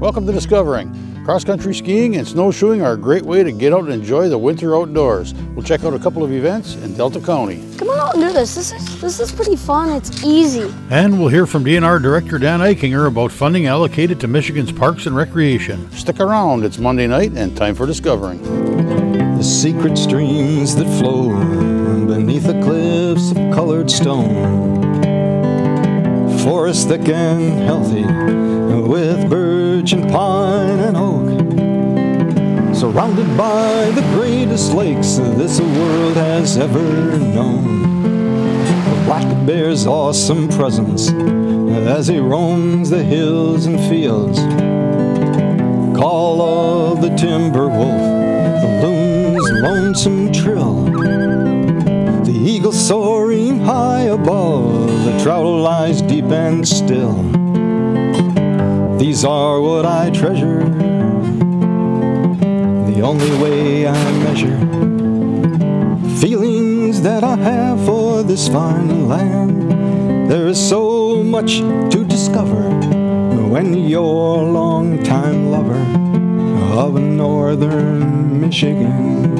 Welcome to Discovering. Cross-country skiing and snowshoeing are a great way to get out and enjoy the winter outdoors. We'll check out a couple of events in Delta County. Come on out and do this. This is pretty fun. It's easy. And we'll hear from DNR Director Dan Eichinger about funding allocated to Michigan's Parks and Recreation. Stick around. It's Monday night and time for Discovering. The secret streams that flow beneath the cliffs of colored stone. Forests thick and healthy with birch and pine and oak. Surrounded by the greatest lakes this world has ever known. The black bear's awesome presence as he roams the hills and fields. Call of the timber wolf, the loon's lonesome trill. The eagle soaring high above, the trout lies deep and still. These are what I treasure, the only way I measure. Feelings that I have for this fine land. There is so much to discover when you're a longtime lover of northern Michigan.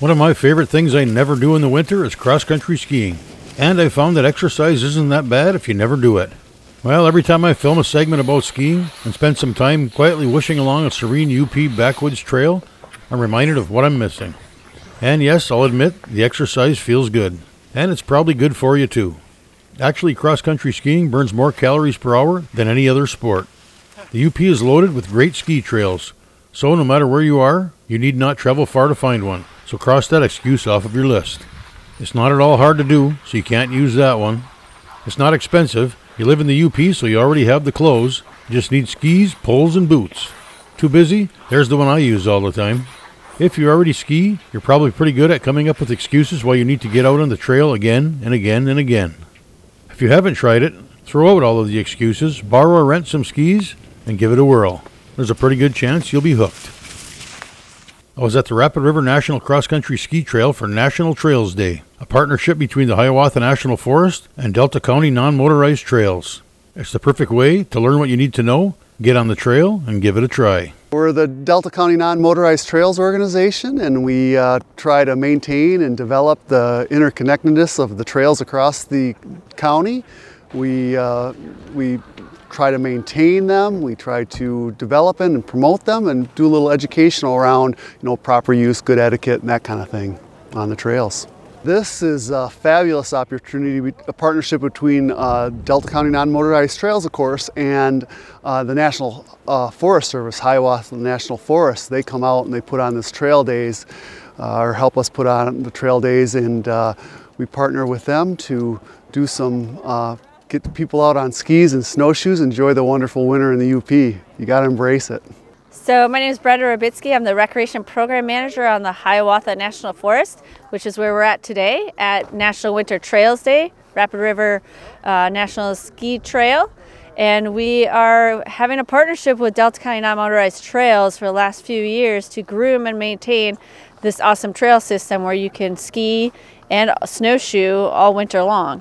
One of my favorite things I never do in the winter is cross-country skiing. And I found that exercise isn't that bad if you never do it. Well, every time I film a segment about skiing and spend some time quietly wishing along a serene UP backwoods trail, I'm reminded of what I'm missing. And yes, I'll admit, the exercise feels good. And it's probably good for you too. Actually, cross-country skiing burns more calories per hour than any other sport. The UP is loaded with great ski trails. So no matter where you are, you need not travel far to find one. So cross that excuse off of your list. It's not at all hard to do, so you can't use that one. It's not expensive. You live in the UP, so you already have the clothes. You just need skis, poles, and boots. Too busy? There's the one I use all the time. If you already ski, you're probably pretty good at coming up with excuses why you need to get out on the trail again and again and again. If you haven't tried it, throw out all of the excuses, borrow or rent some skis, and give it a whirl. There's a pretty good chance you'll be hooked. I was at the Rapid River National Cross Country Ski Trail for National Trails Day, a partnership between the Hiawatha National Forest and Delta County Non-Motorized Trails. It's the perfect way to learn what you need to know, get on the trail, and give it a try. We're the Delta County Non-Motorized Trails organization, and we try to maintain and develop the interconnectedness of the trails across the county. We try to maintain them, we try to develop and promote them and do a little educational around, you know, proper use, good etiquette and that kind of thing on the trails. This is a fabulous opportunity, a partnership between Delta County Non-Motorized Trails, of course, and the National Forest Service, Hiawatha National Forest. They come out and they put on this trail days, or help us put on the trail days, and we partner with them to do some get the people out on skis and snowshoes, enjoy the wonderful winter in the UP. You got to embrace it. So my name is Brenda Rubitsky. I'm the Recreation Program Manager on the Hiawatha National Forest, which is where we're at today at National Winter Trails Day, Rapid River National Ski Trail. And we are having a partnership with Delta County Non-Motorized Trails for the last few years to groom and maintain this awesome trail system where you can ski and snowshoe all winter long.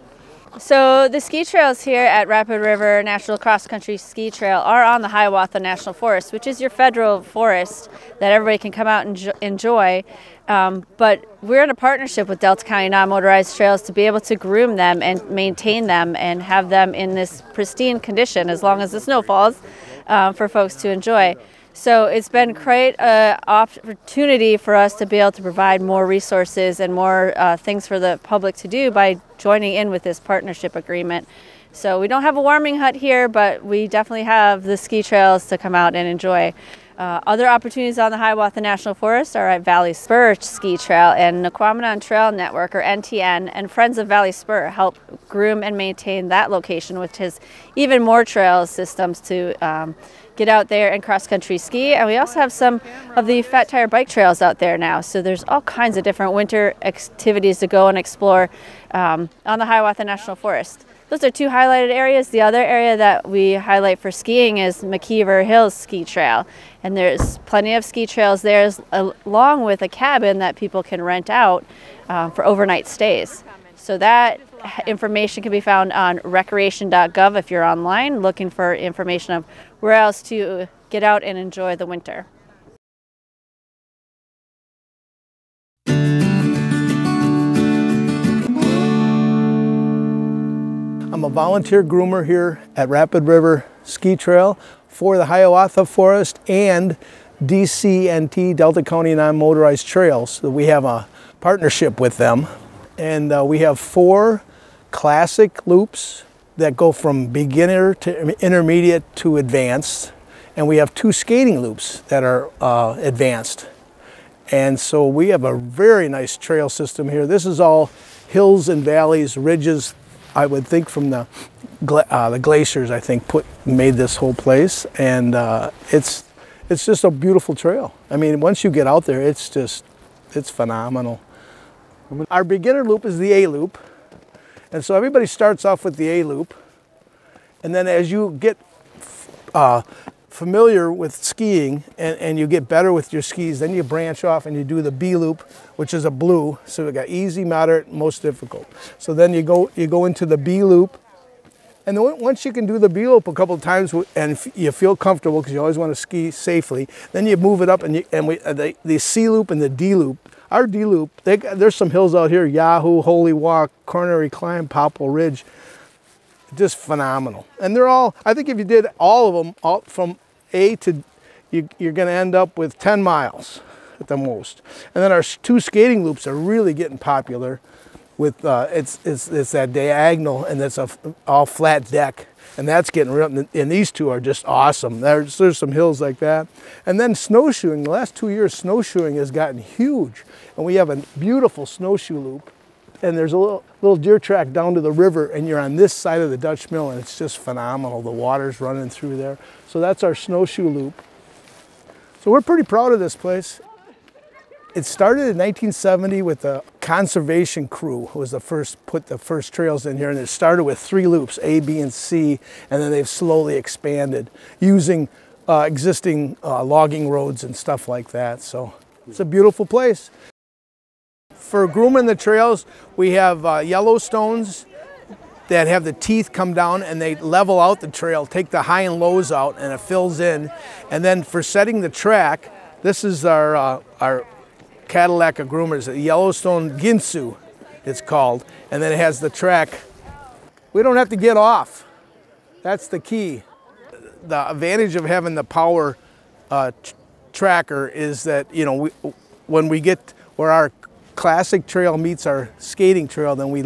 So the ski trails here at Rapid River National Cross Country Ski Trail are on the Hiawatha National Forest, which is your federal forest that everybody can come out and enjoy. But we're in a partnership with Delta County Non-Motorized Trails to be able to groom them and maintain them and have them in this pristine condition as long as the snow falls for folks to enjoy. So it's been quite an opportunity for us to be able to provide more resources and more things for the public to do by joining in with this partnership agreement. So we don't have a warming hut here, but we definitely have the ski trails to come out and enjoy. Other opportunities on the Hiawatha National Forest are at Valley Spur Ski Trail and Naquamanon Trail Network, or NTN, and Friends of Valley Spur help groom and maintain that location, which has even more trail systems to get out there and cross-country ski. And we also have some of the fat tire bike trails out there now. So there's all kinds of different winter activities to go and explore on the Hiawatha National Forest. Those are two highlighted areas. The other area that we highlight for skiing is McKeever Hills Ski Trail. And there's plenty of ski trails there, along with a cabin that people can rent out for overnight stays. So that information can be found on recreation.gov if you're online looking for information of where else to get out and enjoy the winter. I'm a volunteer groomer here at Rapid River Ski Trail for the Hiawatha Forest and DCNT, Delta County Non-Motorized Trails. We have a partnership with them, and we have four classic loops that go from beginner to intermediate to advanced, and we have two skating loops that are advanced. And so we have a very nice trail system here. This is all hills and valleys, ridges, I would think from the glaciers, I think, made this whole place, and it's just a beautiful trail. I mean, once you get out there, it's phenomenal. Our beginner loop is the A loop, and so everybody starts off with the A loop, and then as you get familiar with skiing and you get better with your skis, then you branch off and you do the B loop, which is a blue. So we got easy, moderate, most difficult. So then you go into the B loop, and then once you can do the B loop a couple of times and you feel comfortable, because you always want to ski safely, then you move it up and the C loop and the D loop. Our D loop, there's some hills out here: Yahoo, Holy Walk, Coronary Climb, Popple Ridge, just phenomenal. And they're all, I think if you did all of them, all from A to, you're going to end up with 10 miles at the most. And then our two skating loops are really getting popular with, it's that diagonal, and that's all flat deck, and that's getting real, and these two are just awesome. There's some hills like that. And then snowshoeing, the last 2 years, snowshoeing has gotten huge, and we have a beautiful snowshoe loop, and there's a little deer track down to the river, and you're on this side of the Dutch Mill, and it's just phenomenal. The water's running through there. So that's our snowshoe loop. So we're pretty proud of this place. It started in 1970 with the conservation crew, who was the first, put the first trails in here, and it started with three loops, A, B, and C, and then they've slowly expanded using existing logging roads and stuff like that. So it's a beautiful place. For grooming the trails, we have Yellowstones that have the teeth come down, and they level out the trail, take the high and lows out, and it fills in. And then for setting the track, this is our Cadillac of groomers, the Yellowstone Ginsu, it's called. And then it has the track. We don't have to get off. That's the key. The advantage of having the power tracker is that, you know, when we get where our classic trail meets our skating trail, then we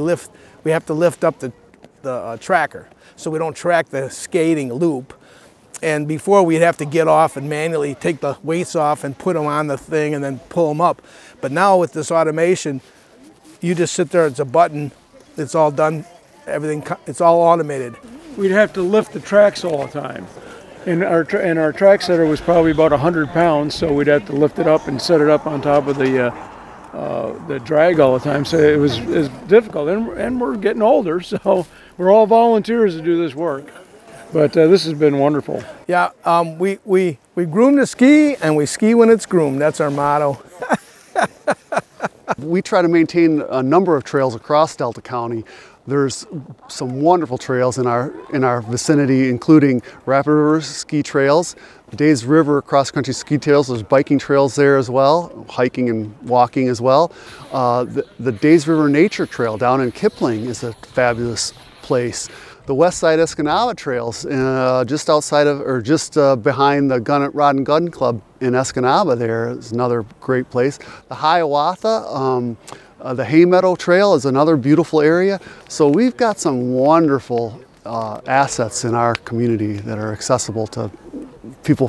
have to lift up the tracker, so we don't track the skating loop. And before, we'd have to get off and manually take the weights off and put them on the thing and then pull them up. But now with this automation, you just sit there, it's a button, it's all done, everything, it's all automated. We'd have to lift the tracks all the time. And our track setter was probably about 100 pounds, so we'd have to lift it up and set it up on top of the drag all the time, so it was difficult, and we're getting older, so we're all volunteers to do this work, but this has been wonderful. Yeah, we groom to ski, and we ski when it's groomed. That's our motto. We try to maintain a number of trails across Delta County. There's some wonderful trails in our vicinity, including Rapid River Ski Trails, Days River Cross Country Ski Trails. There's biking trails there as well, hiking and walking as well. The Days River Nature Trail down in Kipling is a fabulous place. The Westside Escanaba Trails, just outside of, or just behind the Rod and Gun Club in Escanaba, there is another great place. The Hiawatha. The Haymeadow Trail is another beautiful area. So we've got some wonderful assets in our community that are accessible to people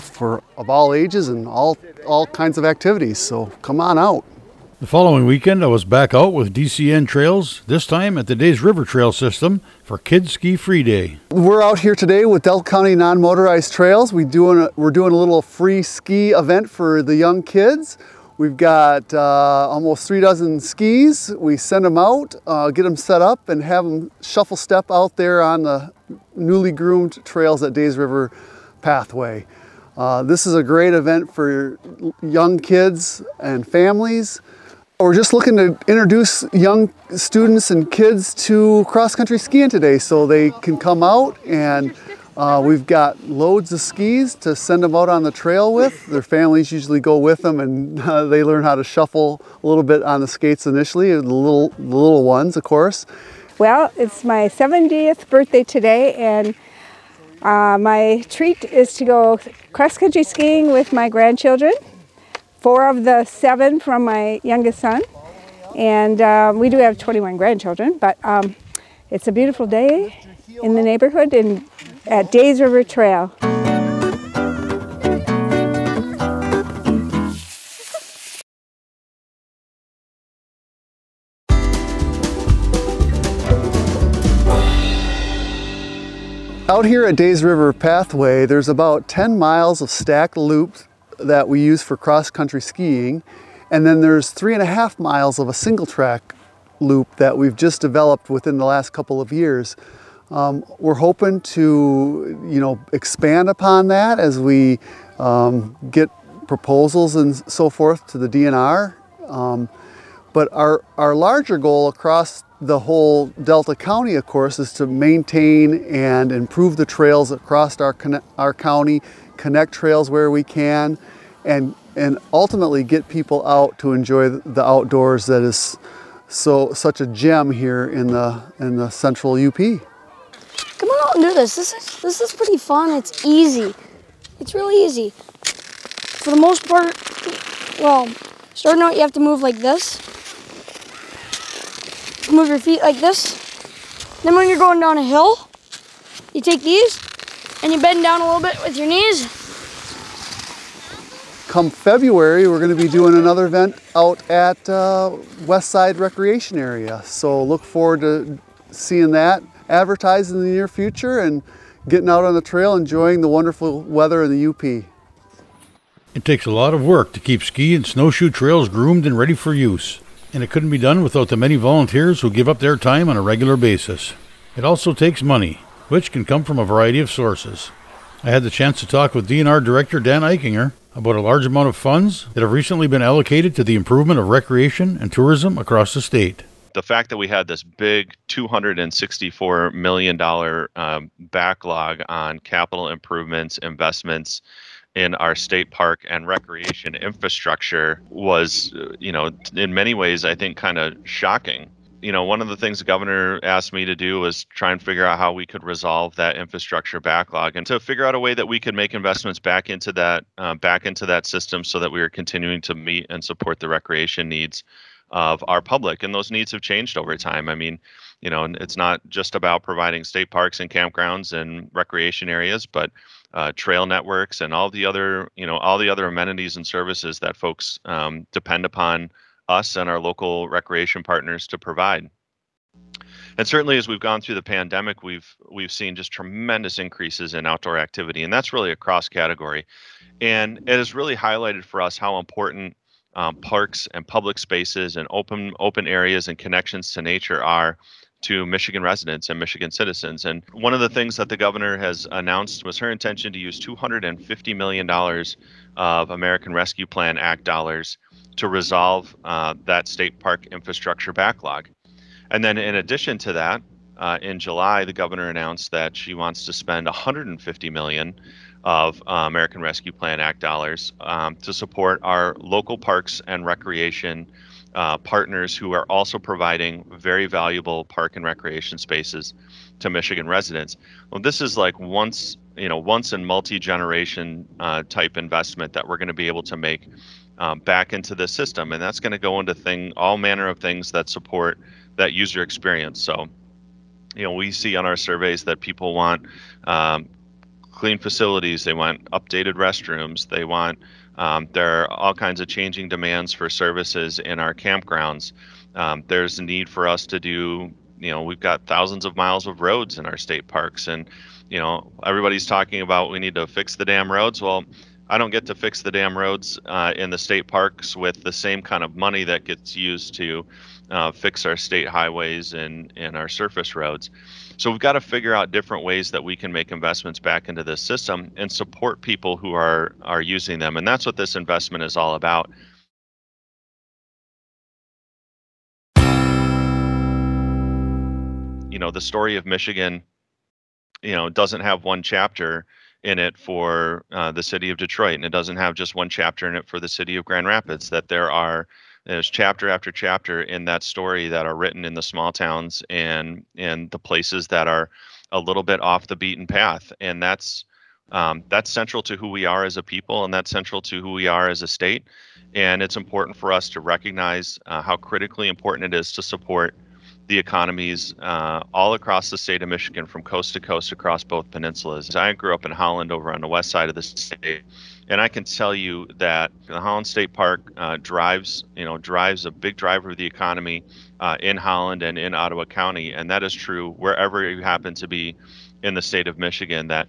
of all ages and all kinds of activities. So come on out. The following weekend, I was back out with DCN Trails, this time at the Days River Trail System for Kids Ski Free Day. We're out here today with Delta County Non-Motorized Trails. We're doing a little free ski event for the young kids. We've got almost 3 dozen skis. We send them out, get them set up, and have them shuffle step out there on the newly groomed trails at Days River Pathway. This is a great event for young kids and families. We're just looking to introduce young students and kids to cross-country skiing today so they can come out, and we've got loads of skis to send them out on the trail with. Their families usually go with them, and they learn how to shuffle a little bit on the skates initially, the little ones, of course. Well, it's my 70th birthday today, and my treat is to go cross-country skiing with my grandchildren, 4 of the 7 from my youngest son. And we do have 21 grandchildren, but it's a beautiful day in the neighborhood and at Days River Trail. Out here at Days River Pathway, there's about 10 miles of stacked loops that we use for cross-country skiing, and then there's 3.5 miles of a single track loop that we've just developed within the last couple of years. We're hoping to, expand upon that as we get proposals and so forth to the DNR. But our larger goal across the whole Delta County, of course, is to maintain and improve the trails across our county, connect trails where we can, and ultimately get people out to enjoy the outdoors that is such a gem here in the central UP. Come on out and do this. This is pretty fun. It's easy. It's really easy. For the most part, well, starting out you have to move like this. Move your feet like this. Then when you're going down a hill, you take these and you bend down a little bit with your knees. Come February, we're going to be doing another event out at Westside Recreation Area. So look forward to seeing that advertised in the near future and getting out on the trail, enjoying the wonderful weather in the UP. It takes a lot of work to keep ski and snowshoe trails groomed and ready for use, and it couldn't be done without the many volunteers who give up their time on a regular basis. It also takes money, which can come from a variety of sources. I had the chance to talk with DNR Director Dan Eichinger about a large amount of funds that have recently been allocated to the improvement of recreation and tourism across the state. The fact that we had this big $264 million backlog on capital improvements, investments in our state park and recreation infrastructure was, in many ways, I think, kind of shocking. One of the things the governor asked me to do was try and figure out how we could resolve that infrastructure backlog and to figure out a way that we could make investments back into that system so that we are continuing to meet and support the recreation needs of our public. And those needs have changed over time. I mean, it's not just about providing state parks and campgrounds and recreation areas, but trail networks and all the other amenities and services that folks depend upon us and our local recreation partners to provide. And certainly as we've gone through the pandemic, we've seen just tremendous increases in outdoor activity, and that's really across category. And it has really highlighted for us how important parks and public spaces and open areas and connections to nature are to Michigan residents and Michigan citizens. And one of the things that the governor has announced was her intention to use $250 million of American Rescue Plan Act dollars to resolve that state park infrastructure backlog. And then in addition to that, in July, the governor announced that she wants to spend $150 million of American Rescue Plan Act dollars to support our local parks and recreation partners who are also providing very valuable park and recreation spaces to Michigan residents. Well, this is like once and multi-generation type investment that we're going to be able to make back into the system, and that's going to go into all manner of things that support that user experience. So, we see on our surveys that people want clean facilities, they want updated restrooms, they want, there are all kinds of changing demands for services in our campgrounds. There's a need for us to do, we've got thousands of miles of roads in our state parks, and everybody's talking about we need to fix the damn roads. Well, I don't get to fix the damn roads in the state parks with the same kind of money that gets used to fix our state highways and our surface roads. So we've got to figure out different ways that we can make investments back into this system and support people who are using them. And that's what this investment is all about. You know, the story of Michigan, you know, doesn't have one chapter in it for the city of Detroit, and it doesn't have just one chapter in it for the city of Grand Rapids, that there's chapter after chapter in that story that are written in the small towns and the places that are a little bit off the beaten path. And that's central to who we are as a people, and that's central to who we are as a state. And it's important for us to recognize how critically important it is to support the economies all across the state of Michigan, from coast to coast, across both peninsulas. I grew up in Holland over on the west side of the state, and I can tell you that the Holland State Park drives a big driver of the economy in Holland and in Ottawa County, and that is true wherever you happen to be in the state of Michigan. That,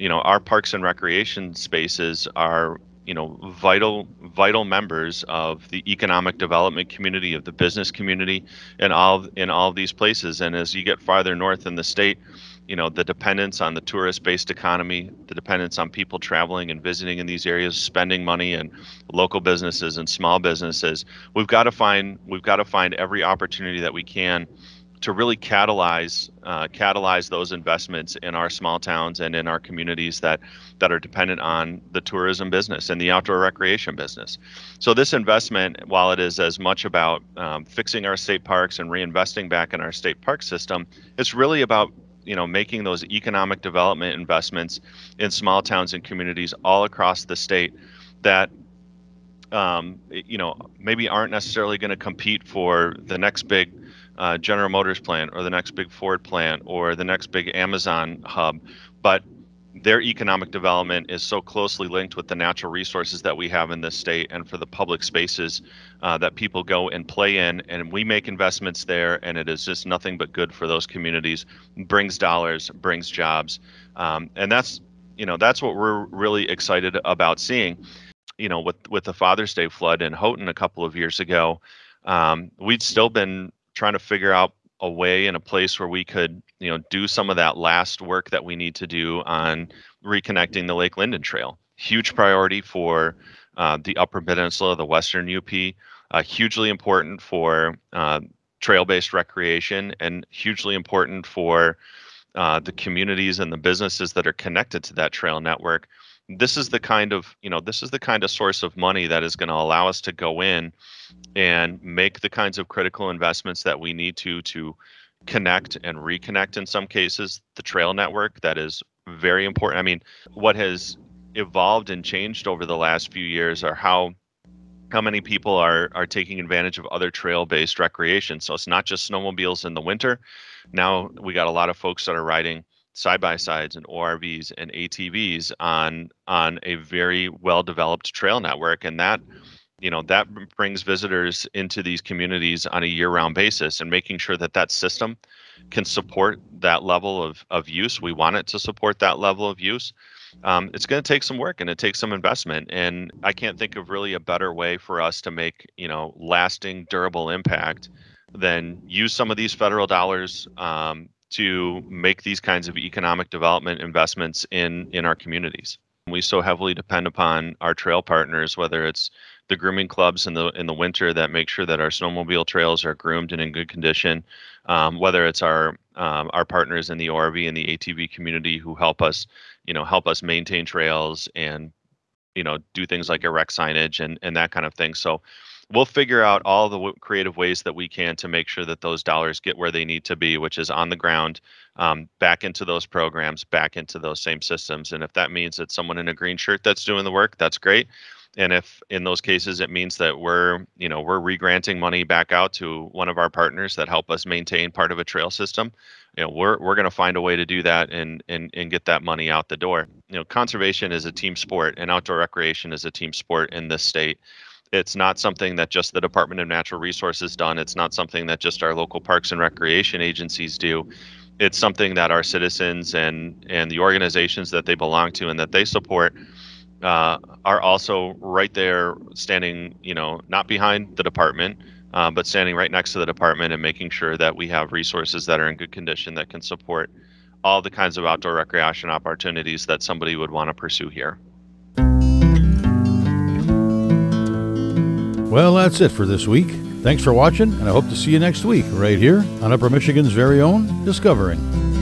you know, our parks and recreation spaces are, you know, vital members of the economic development community, of the business community, and in all of these places. And as you get farther north in the state, you know, the dependence on the tourist-based economy, the dependence on people traveling and visiting in these areas, spending money, and local businesses and small businesses, we've got to find every opportunity that we can to really catalyze those investments in our small towns and in our communities that are dependent on the tourism business and the outdoor recreation business. So this investment, while it is as much about fixing our state parks and reinvesting back in our state park system, it's really about, you know, making those economic development investments in small towns and communities all across the state that you know, maybe aren't necessarily going to compete for the next big General Motors plant, or the next big Ford plant, or the next big Amazon hub, but their economic development is so closely linked with the natural resources that we have in this state, and for the public spaces that people go and play in, and we make investments there, and it is just nothing but good for those communities. It brings dollars, brings jobs, and that's, you know, that's what we're really excited about seeing. You know, with the Father's Day flood in Houghton a couple of years ago, we'd still been trying to figure out a way and a place where we could, you know, do some of that last work that we need to do on reconnecting the Lake Linden Trail. Huge priority for the Upper Peninsula, the Western UP, hugely important for trail-based recreation, and hugely important for the communities and the businesses that are connected to that trail network. This is the kind of source of money that is going to allow us to go in and make the kinds of critical investments that we need to connect and reconnect, in some cases, the trail network. That is very important. I mean, what has evolved and changed over the last few years are how many people are taking advantage of other trail-based recreation. So it's not just snowmobiles in the winter. Now we got a lot of folks that are riding side-by-sides and ORVs and ATVs on a very well-developed trail network, and that, you know, that brings visitors into these communities on a year-round basis. And making sure that that system can support that level of use, we want it to support that level of use. It's going to take some work, and it takes some investment, and I can't think of really a better way for us to make, you know, lasting, durable impact than use some of these federal dollars to make these kinds of economic development investments in our communities. We so heavily depend upon our trail partners, whether it's the grooming clubs in the winter that make sure that our snowmobile trails are groomed and in good condition, whether it's our partners in the ORV and the ATV community who help us maintain trails and, you know, do things like erect signage and that kind of thing. So we'll figure out all the creative ways that we can to make sure that those dollars get where they need to be, which is on the ground, back into those programs, back into those same systems. And if that means it's someone in a green shirt that's doing the work, that's great. And if in those cases it means that we're regranting money back out to one of our partners that help us maintain part of a trail system, you know, we're going to find a way to do that and get that money out the door. You know, conservation is a team sport, and outdoor recreation is a team sport in this state. It's not something that just the Department of Natural Resources does. It's not something that just our local parks and recreation agencies do. It's something that our citizens and the organizations that they belong to and that they support are also right there standing, you know, not behind the department, but standing right next to the department and making sure that we have resources that are in good condition that can support all the kinds of outdoor recreation opportunities that somebody would want to pursue here. Well, that's it for this week. Thanks for watching, and I hope to see you next week right here on Upper Michigan's very own Discovering.